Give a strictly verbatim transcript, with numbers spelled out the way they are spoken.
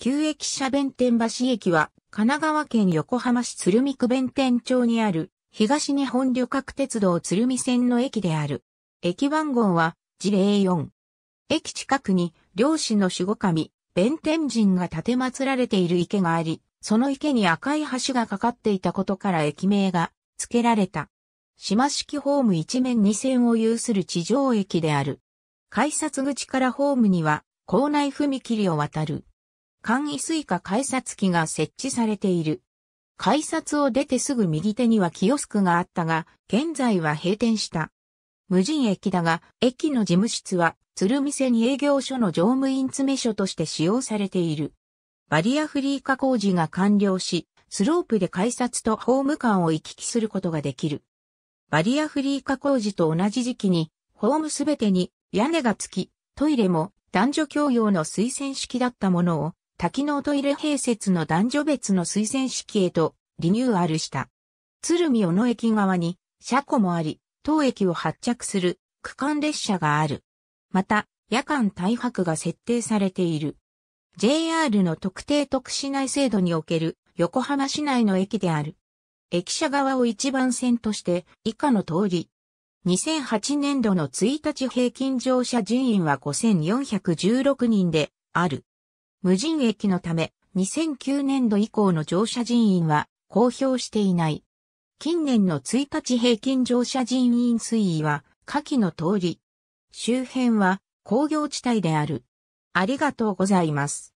旧駅舎弁天橋駅は、神奈川県横浜市鶴見区弁天町にある、東日本旅客鉄道鶴見線の駅である。駅番号は、ジェーゼロよん。駅近くに、漁師の守護神、弁天神が建て祀られている池があり、その池に赤い橋がかかっていたことから駅名が付けられた。島式ホーム一面二線を有する地上駅である。改札口からホームには、構内踏切を渡る。簡易Suica改札機が設置されている。改札を出てすぐ右手にはキオスクがあったが、現在は閉店した。無人駅だが、駅の事務室は、鶴見線営業所の乗務員詰所として使用されている。バリアフリー化工事が完了し、スロープで改札とホーム間を行き来することができる。バリアフリー化工事と同じ時期に、ホームすべてに屋根が付き、トイレも男女共用の水洗式だったものを、多機能トイレ併設の男女別の水洗式へとリニューアルした。鶴見小野駅側に車庫もあり、当駅を発着する区間列車がある。また、夜間帯泊が設定されている。ジェイアール の特定特市内制度における横浜市内の駅である。駅舎側を一番線として以下の通り。にせんはちねんどのいちにち平均乗車人員はごせんよんひゃくじゅうろくにんである。無人駅のため、にせんきゅうねんど以降の乗車人員は公表していない。近年のいちにち平均乗車人員推移は下記の通り。周辺は工業地帯である。ありがとうございます。